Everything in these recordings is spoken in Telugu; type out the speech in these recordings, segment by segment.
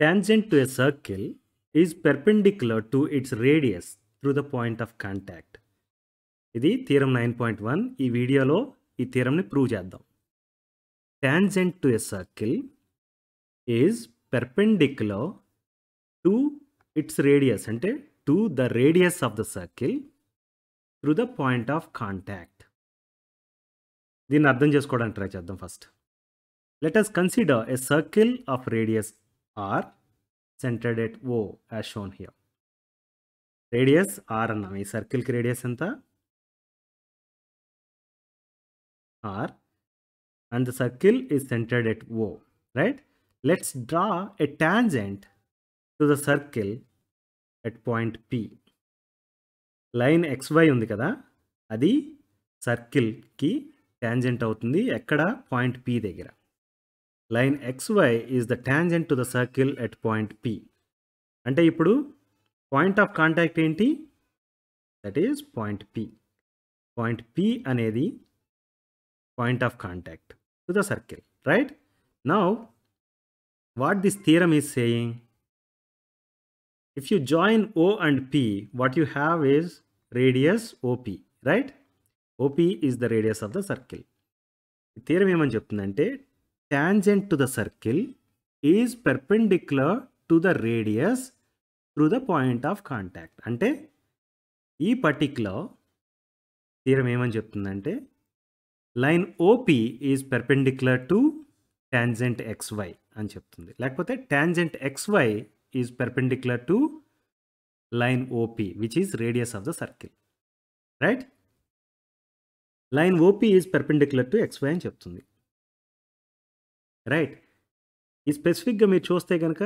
Tangent to a circle is perpendicular to its radius through the point of contact. ఇది థియరం 9.1. ఈ వీడియోలో ఈ థియరంని ప్రూవ్ చేద్దాం. Tangent to a circle is perpendicular to its radius, అంటే to the radius of the circle through the point of contact. దీన్ని అర్థం చేసుకోవడానికి ట్రై చేద్దాం. First let us consider a circle of radius r centered at O as shown here. Radius r అన్నాం. ఈ సర్కిల్కి రేడియస్ ఎంత? R, and the circle is centered at O, right? Let's draw a tangent to the circle at point P. Line xy ఉంది కదా, అది సర్కిల్ కి టాంజెంట్ అవుతుంది. ఎక్కడ? పాయింట్ P దగ్గర. Line xy is the tangent to the circle at point P. అంటే ఇప్పుడు పాయింట్ ఆఫ్ కాంటాక్ట్ ఏంటి? That is point P. Point P అనేది point of contact to the circle, right? Now, what this theorem is saying, if you join O and P, what you have is radius OP, right? OP is the radius of the circle. The theorem ఏమని చెప్తుందంటే, tangent to the circle is perpendicular to the radius through the point of contact. అంటే ఈ particular theorem ఏమని చెప్తుందంటే, line OP is perpendicular to tangent XY అని చెప్తుంది. లేకపోతే tangent XY is perpendicular to line OP which is radius of the circle, right? Line OP is perpendicular to XY అని చెప్తుంది, రైట్? ఈ స్పెసిఫిక్గా మీరు చూస్తే కనుక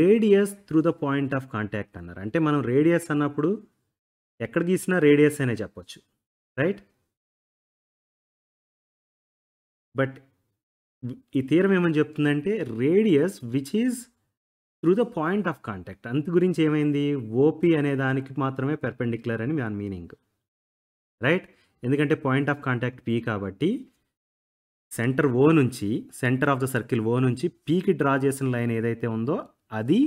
radius through the point of contact అన్నారు. అంటే మనం రేడియస్ అన్నప్పుడు ఎక్కడ గీసినా రేడియస్ అనే చెప్పొచ్చు, రైట్? బట్ ఈ థియరం ఏమని చెప్తుందంటే, radius which is through the point of contact, అంత గురించి ఏమైంది, ఓపి అనే దానికి మాత్రమే పెర్పెండిక్యులర్ అని మన మీనింగ్, రైట్? ఎందుకంటే పాయింట్ ఆఫ్ కాంటాక్ట్ పీ కాబట్టి సెంటర్ ఓ నుంచి, centre of the circle O నుంచి పీకి డ్రా చేసిన లైన్ ఏదైతే ఉందో అది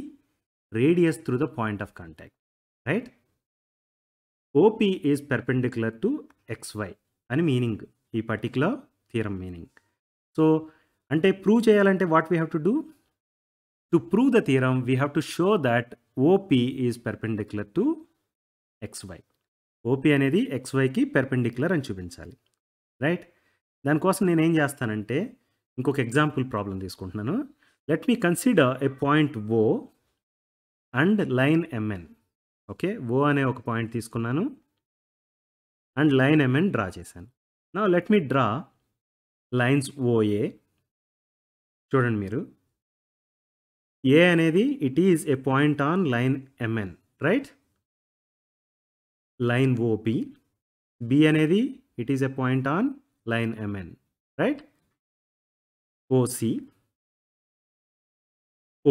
radius through the point of contact, right? OP is perpendicular to XY అని మీనింగ్, ఈ particular theorem meaning. So ante prove cheyalante what we have to do? To prove the theorem we have to show that OP is perpendicular to xy. OP anedi xy ki perpendicular ani chupinchali, right? Dan kosam nenu em chestanante inkoka example problem teeskuntunnanu. Let me consider a point O and line MN. Okay, O ane oka point teeskunnanu and line MN draw chesanu. Now let me draw lines OA. చూడండి మీరు, ఏ అనేది it is a point on line MN, right? Line OP, B అనేది it is a point on line MN, right? OC,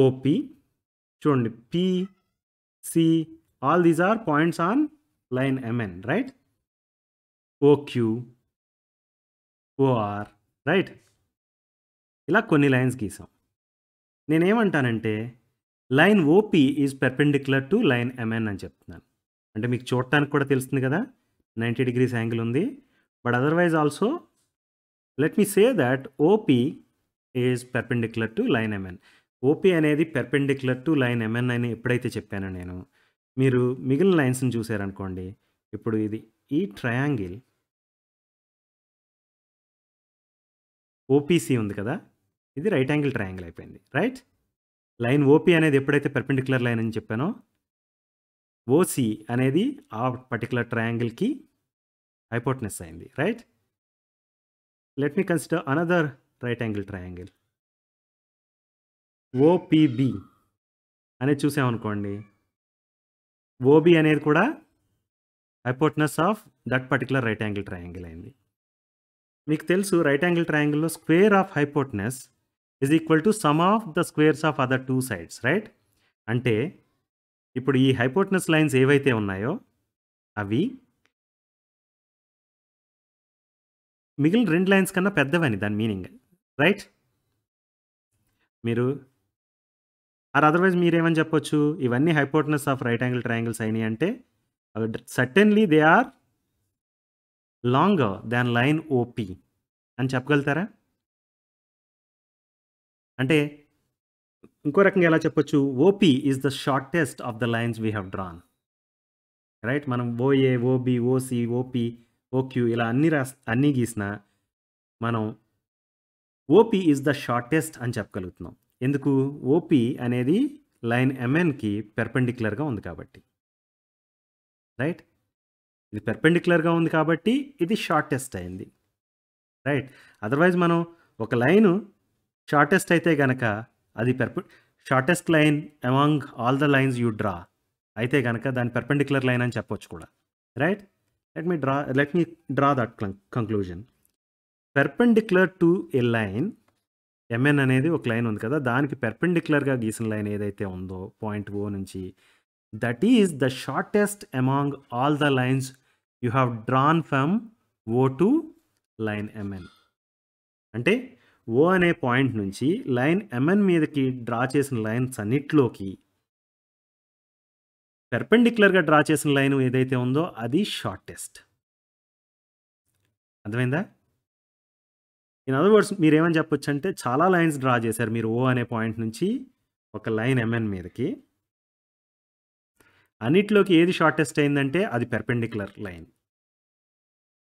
OP, చూడండి P, C, all these are points on line MN, right? OQ, OR, right? ఇలా కొన్ని లైన్స్ గీసాం. నేనేమంటానంటే line OP is perpendicular to line MN అని చెప్తున్నాను. అంటే మీకు చూడటానికి కూడా తెలుస్తుంది కదా 90 degrees యాంగిల్ ఉంది. But otherwise also let me say that OP is perpendicular to line MN. OP అనేది పెర్పెండిక్యులర్ టు లైన్ ఎంఎన్ అని ఎప్పుడైతే చెప్పానో నేను, మీరు మిగిలిన లైన్స్ని చూసారనుకోండి, ఇప్పుడు ఇది ఈ ట్రయాంగిల్ ఓపీసీ ఉంది కదా, ఇది రైట్ యాంగిల్ ట్రయాంగిల్ అయిపోయింది, రైట్? లైన్ ఓపీ అనేది ఎప్పుడైతే పెర్పెండిక్యులర్ లైన్ అని చెప్పానో, ఓసీ అనేది ఆ పర్టికులర్ ట్రయాంగిల్కి హైపోటెన్యూస్ అయింది, right? Let me consider another right angle triangle. OPB అనేది చూసామనుకోండి, ఓబీ అనేది కూడా hypotenuse of that particular right angle triangle అయింది. మీకు తెలుసు రైట్ యాంగిల్ ట్రయాంగిల్లో square of hypotenuse is equal to sum of the squares of other two sides, right? అంటే ఇప్పుడు ఈ హైపోటెనస్ లైన్స్ ఏవైతే ఉన్నాయో అవి మిగిలిన రెండు లైన్స్ కన్నా పెద్దవని దాని మీనింగ్, రైట్? మీరు ఆర్ అదర్వైజ్ మీరేమని చెప్పొచ్చు, ఇవన్నీ hypotenuse of right angle triangles అయినాయి అంటే అవి certainly they are longer than line OP అని చెప్పగలుగుతారా? అంటే ఇంకో రకంగా ఎలా చెప్పొచ్చు, OP is the shortest of the lines we have drawn, right? మనం OA, OB, OC, OP, OQ ఇలా అన్నీ గీసిన మనం ఓపీ ఈజ్ ద షార్టెస్ట్ అని చెప్పగలుగుతున్నాం. ఎందుకు? ఓపీ అనేది లైన్ ఎంఎన్కి పెర్పెండిక్యులర్గా ఉంది కాబట్టి, రైట్? ఇది పెర్పెండిక్యులర్గా ఉంది కాబట్టి ఇది షార్టెస్ట్ అయింది, రైట్? అదర్వైజ్ మనం ఒక లైను షార్టెస్ట్ అయితే కనుక అది shortest line among all the lines you draw అయితే కనుక దాని పెర్పెండిక్యులర్ లైన్ అని చెప్పొచ్చు కూడా, right? Let me draw that conclusion. Perpendicular to a line MN అనేది ఒక లైన్ ఉంది కదా, దానికి పెర్పెండిక్యులర్గా గీసిన లైన్ ఏదైతే ఉందో పాయింట్ ఓ నుంచి, that is the shortest among all the lines you have drawn from O to line MN. అంటే ఓ అనే పాయింట్ నుంచి లైన్ ఎంఎన్ మీదకి డ్రా చేసిన లైన్స్ అన్నిట్లోకి పెర్పెండిక్యులర్గా డ్రా చేసిన లైన్ ఏదైతే ఉందో అది షార్టెస్ట్. అర్థమైందా? ఇన్ అదర్ వర్డ్స్ మీరేమని చెప్పొచ్చు అంటే, చాలా లైన్స్ డ్రా చేశారు మీరు ఓ అనే పాయింట్ నుంచి ఒక లైన్ ఎంఎన్ మీదకి, అన్నిట్లోకి ఏది షార్టెస్ట్ అయిందంటే అది పెర్పెండిక్యులర్ లైన్.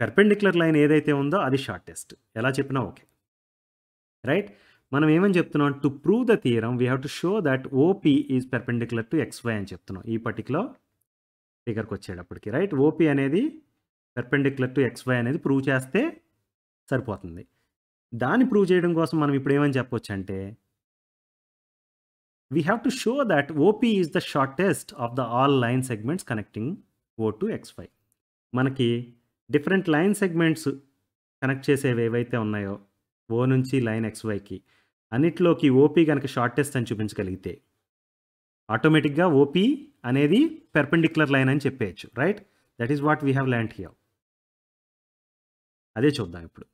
పెర్పెండిక్యులర్ లైన్ ఏదైతే ఉందో అది షార్టెస్ట్, ఎలా చెప్పినా ఓకే, రైట్? మనం ఏమని చెప్తున్నాం, to prove the theorem we have to show that OP is perpendicular to XY అని చెప్తున్నాం ఈ పర్టికులర్ ఫిగర్కి వచ్చేటప్పటికి, రైట్? ఓపీ అనేది పెర్పెండిక్యులర్ టు ఎక్స్వై అనేది ప్రూవ్ చేస్తే సరిపోతుంది. దాన్ని ప్రూవ్ చేయడం కోసం మనం ఇప్పుడు ఏమని చెప్పొచ్చు అంటే, we have to show that OP is the shortest of the all line segments connecting O to XY. మనకి డిఫరెంట్ లైన్ సెగ్మెంట్స్ కనెక్ట్ చేసేవి ఏవైతే ఉన్నాయో O నుంచి లైన్ XYకి అన్నిట్లోకి ఓపీ కనుక షార్టెస్ట్ అని చూపించగలిగితే ఆటోమేటిక్గా ఓపీ అనేది పెర్పెండిక్యులర్ లైన్ అని చెప్పేయచ్చు, right? That is what we have learned here. అదే చూద్దాం ఇప్పుడు.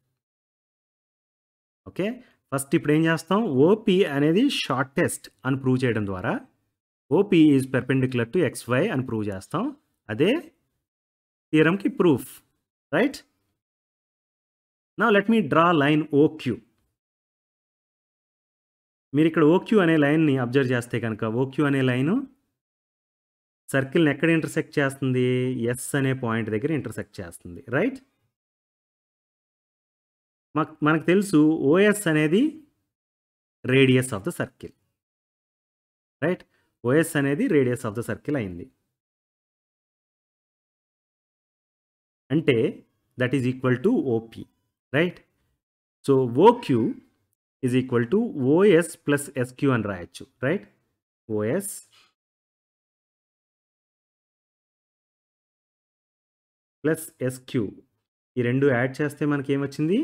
ఓకే, ఫస్ట్ ఇప్పుడు ఏం చేస్తాం, ఓపీ అనేది షార్టెస్ట్ అని ప్రూవ్ చేయడం ద్వారా OP is perpendicular to XY అని ప్రూవ్ చేస్తాం. అదే థియరంకి proof, right? Now let me draw line OQ. మీరు ఇక్కడ ఓక్యూ అనే లైన్ని అబ్జర్వ్ చేస్తే కనుక ఓక్యూ అనే లైను సర్కిల్ని ఎక్కడ ఇంటర్సెక్ట్ చేస్తుంది, ఎస్ అనే పాయింట్ దగ్గర ఇంటర్సెక్ట్ చేస్తుంది, రైట్? మనకు తెలుసు ఓఎస్ అనేది radius of the circle, right? OS అనేది రేడియస్ ఆఫ్ ద సర్కిల్ అయింది అంటే that is equal to OP, right? So OQ is equal to OS plus SQ అని రాయొచ్చు, రైట్? ఓఎస్ ప్లస్ ఎస్క్యూ ఈ రెండు యాడ్ చేస్తే మనకి ఏమొచ్చింది,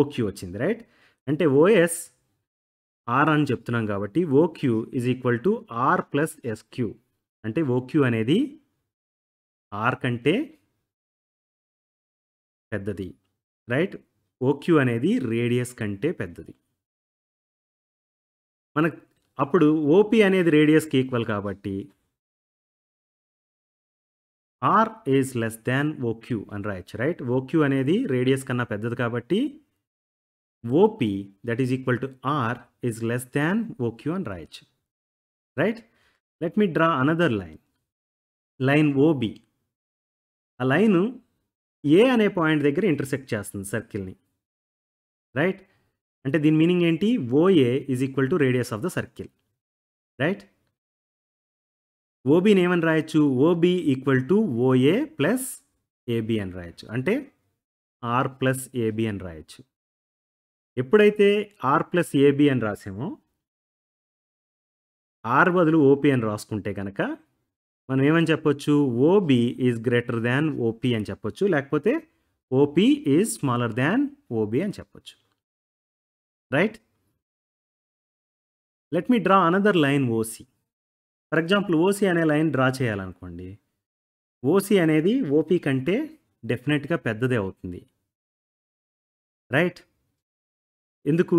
ఓక్యూ వచ్చింది, రైట్? అంటే ఓఎస్ ఆర్ అని చెప్తున్నాం కాబట్టి OQ is equal to R plus SQ. అంటే ఓక్యూ అనేది ఆర్ కంటే పెద్దది, రైట్? ఓక్యూ అనేది రేడియస్ కంటే పెద్దది. మనకు అప్పుడు ఓపీ అనేది రేడియస్కి ఈక్వల్ కాబట్టి R is less than OQ అని రాయొచ్చు, రైట్? ఓక్యూ అనేది రేడియస్ కన్నా పెద్దది కాబట్టి OP that is equal to R is less than OQ అని రాయొచ్చు, right? Let me draw another line, line OB. ఆ లైను ఏ అనే పాయింట్ దగ్గర ఇంటర్సెక్ట్ చేస్తుంది సర్కిల్ని, రైట్? అంటే దీని మీనింగ్ ఏంటి, OA is equal to radius of the circle, right? ఓబీని ఏమని రాయొచ్చు, OB equal to OA plus AB అని రాయొచ్చు, అంటే ఆర్ ప్లస్ ఏబి అని రాయొచ్చు. ఎప్పుడైతే ఆర్ ప్లస్ ఏబి అని రాసామో ఆర్ బదులు ఓపీ అని రాసుకుంటే కనుక మనం ఏమని చెప్పొచ్చు, OB is greater than OP అని చెప్పొచ్చు, లేకపోతే OP is smaller than OB అని చెప్పొచ్చు, right? Let me draw another line OC. For example OC అనే లైన్ డ్రా చేయాలనుకోండి, ఓసీ అనేది ఓపీ కంటే డెఫినెట్గా పెద్దదే అవుతుంది, రైట్? ఎందుకు,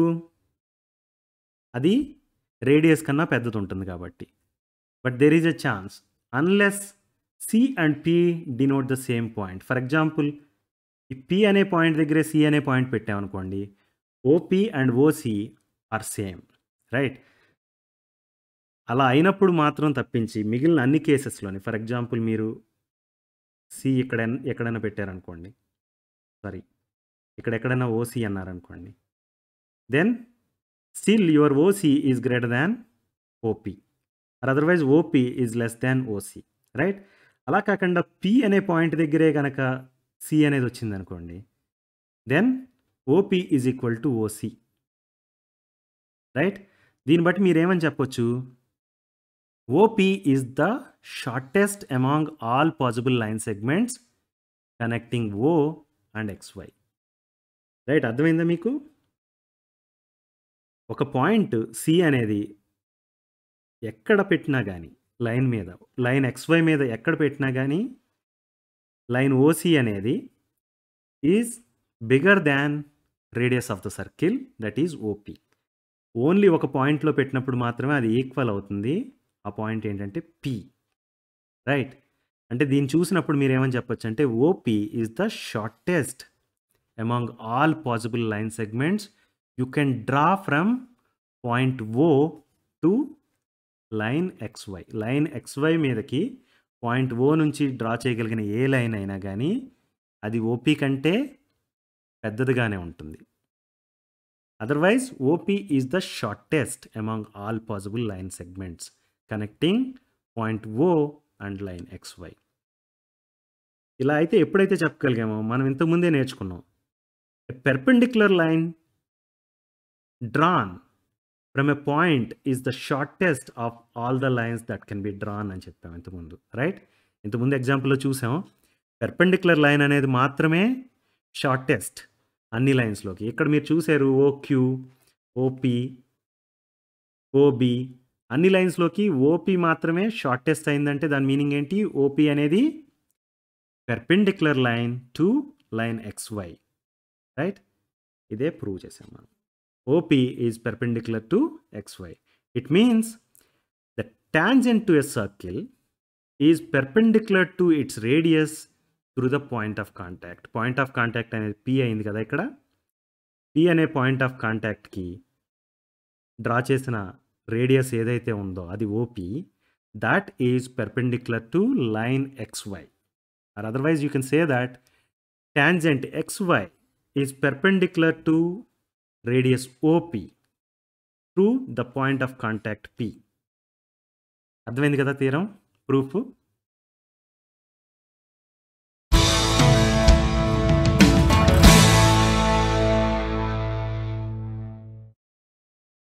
అది radius కన్నా పెద్దది ఉంటుంది కాబట్టి. But there is a chance unless C and P denote the same point. For example ఈ P అనే పాయింట్ దగ్గరే C అనే పాయింట్ పెట్టామనుకోండి, OP and OC are same, right? అలా అయినప్పుడు మాత్రం తప్పించి మిగిలిన అన్ని కేసెస్లోని, ఫర్ ఎగ్జాంపుల్ మీరు C ఎక్కడైనా పెట్టారనుకోండి, సారీ ఇక్కడెక్కడైనా ఓసీ అన్నారనుకోండి, then still your OC is greater than OP or otherwise OP is less than OC, right? Ala kakanda P ane point degree ganaka C anedi ochindi anukondi, then OP is equal to OC, right? Deen batti meer em ani cheppochu, OP is the shortest among all possible line segments connecting O and XY, right? అర్థమైందా మీకు? ఒక పాయింట్ సి అనేది ఎక్కడ పెట్టినా కానీ లైన్ మీద, లైన్ XY మీద ఎక్కడ పెట్టినా కానీ లైన్ ఓసి అనేది is bigger than radius of the circle, that is OP. Only ఒక పాయింట్లో పెట్టినప్పుడు మాత్రమే అది ఈక్వల్ అవుతుంది. ఆ పాయింట్ ఏంటంటే పి, రైట్? అంటే దీన్ని చూసినప్పుడు మీరు ఏమని చెప్పచ్చు అంటే OP is the shortest among all possible line segments you can draw from point O to line XY. line XY మీదకి point O నుంచి డ్రా చేయగలిగిన ఏ లైన్ అయినా కానీ అది ఓపీ కంటే పెద్దదిగానే ఉంటుంది. Otherwise OP is the shortest among all possible line segments connecting point O and line XY. ఇలా అయితే ఎప్పుడైతే చెప్పగలిగామో మనం ఇంతకుముందే నేర్చుకున్నాం, perpendicular line drawn from a point is the shortest of all the lines that can be drawn అని చెప్పాము ఇంతకుముందు, రైట్? ఇంతకుముందు ఎగ్జాంపుల్లో చూసాము పెర్పెండిక్యులర్ లైన్ అనేది మాత్రమే షార్టెస్ట్ అన్ని లైన్స్లోకి. ఇక్కడ మీరు చూసారు ఓక్యూ, ఓపి, ఓబి అన్ని లైన్స్లోకి ఓపి మాత్రమే షార్టెస్ట్ అయిందంటే దాని మీనింగ్ ఏంటి? ఓపి అనేది perpendicular line to line XY, right? ఇదే ప్రూవ్ చేసాము మనం. OP is perpendicular to XY. It means the tangent to a circle is perpendicular to its radius through the point of contact. Point of contact అనేది P అయింది కదా ఇక్కడ. P అనే point of contact కి డ్రా చేసిన రేడియస్ ఏదైతే ఉందో అది OP. That is perpendicular to line XY. Or otherwise you can say that tangent XY is perpendicular to radius OP through the point of contact P. అర్థమైంది కదా థియరం? ప్రూఫ్.